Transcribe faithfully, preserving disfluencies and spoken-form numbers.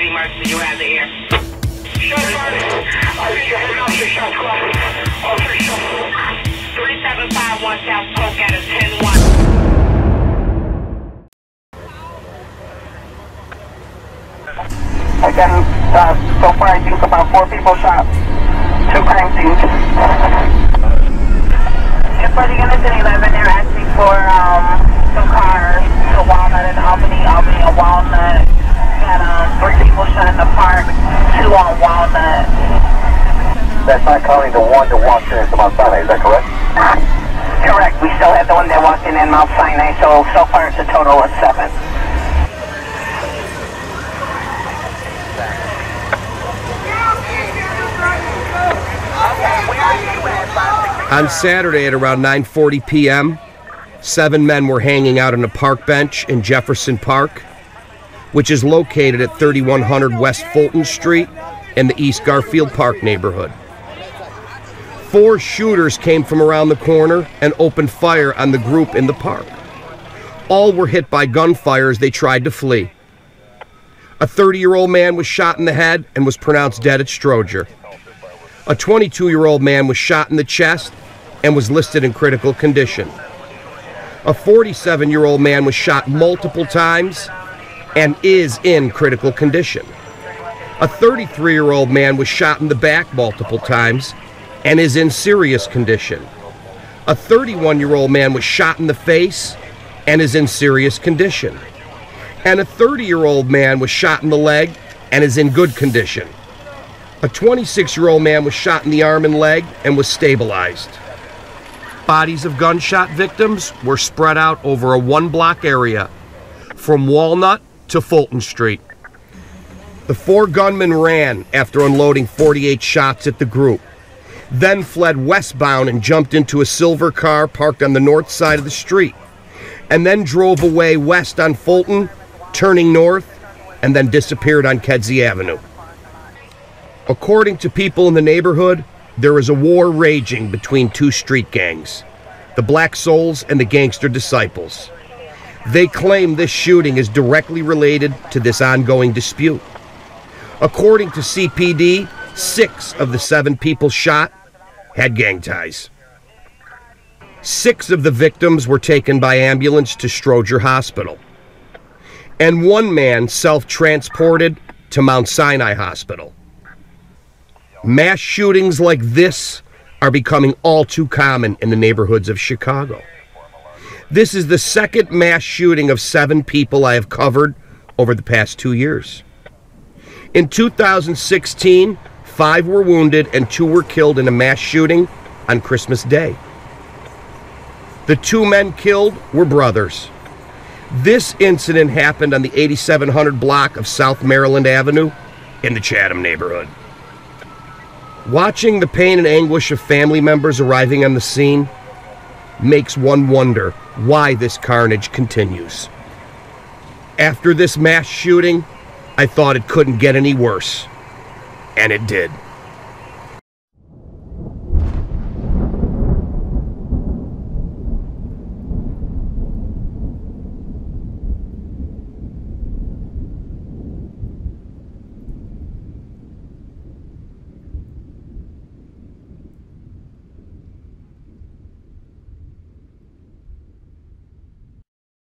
emergency, emergency, you have the air. Shots fired. I think you heard about three shots fired. Oh, three shots fired. three seven five one South Polk at a ten one. Again, uh, so far I think about four people shot. Two crime scenes. And for the units in eleven, they're asking for um, some cars to Walnut and Albany, Albany and Walnut. Got um, three people shot in the park, two on Walnut. That's not counting the one that walked in to Mount Sinai, is that correct? Correct. We still have the one that walked in in Mount Sinai, so so far it's a total of seven. On Saturday at around nine forty p m, seven men were hanging out on a park bench in Jefferson Park, which is located at thirty-one hundred West Fulton Street in the East Garfield Park neighborhood. Four shooters came from around the corner and opened fire on the group in the park. All were hit by gunfire as they tried to flee. A thirty-year-old man was shot in the head and was pronounced dead at Stroger. A twenty-two-year-old man was shot in the chest and was listed in critical condition. A forty-seven-year-old man was shot multiple times and is in critical condition. A thirty-three-year-old man was shot in the back multiple times and is in serious condition. A thirty-one-year-old man was shot in the face and is in serious condition. And a thirty-year-old man was shot in the leg and is in good condition. A twenty-six-year-old man was shot in the arm and leg and was stabilized. Bodies of gunshot victims were spread out over a one-block area from Walnut to Fulton Street. The four gunmen ran after unloading forty-eight shots at the group, then fled westbound and jumped into a silver car parked on the north side of the street, and then drove away west on Fulton, turning north, and then disappeared on Kedzie Avenue. According to people in the neighborhood, there is a war raging between two street gangs, the Black Souls and the Gangster Disciples. They claim this shooting is directly related to this ongoing dispute. According to C P D, six of the seven people shot had gang ties. Six of the victims were taken by ambulance to Stroger Hospital, and one man self-transported to Mount Sinai Hospital. Mass shootings like this are becoming all too common in the neighborhoods of Chicago. This is the second mass shooting of seven people I have covered over the past two years. In two thousand sixteen, five were wounded and two were killed in a mass shooting on Christmas Day. The two men killed were brothers. This incident happened on the eighty-seven hundred block of South Maryland Avenue in the Chatham neighborhood. Watching the pain and anguish of family members arriving on the scene makes one wonder why this carnage continues. After this mass shooting, I thought it couldn't get any worse, and it did.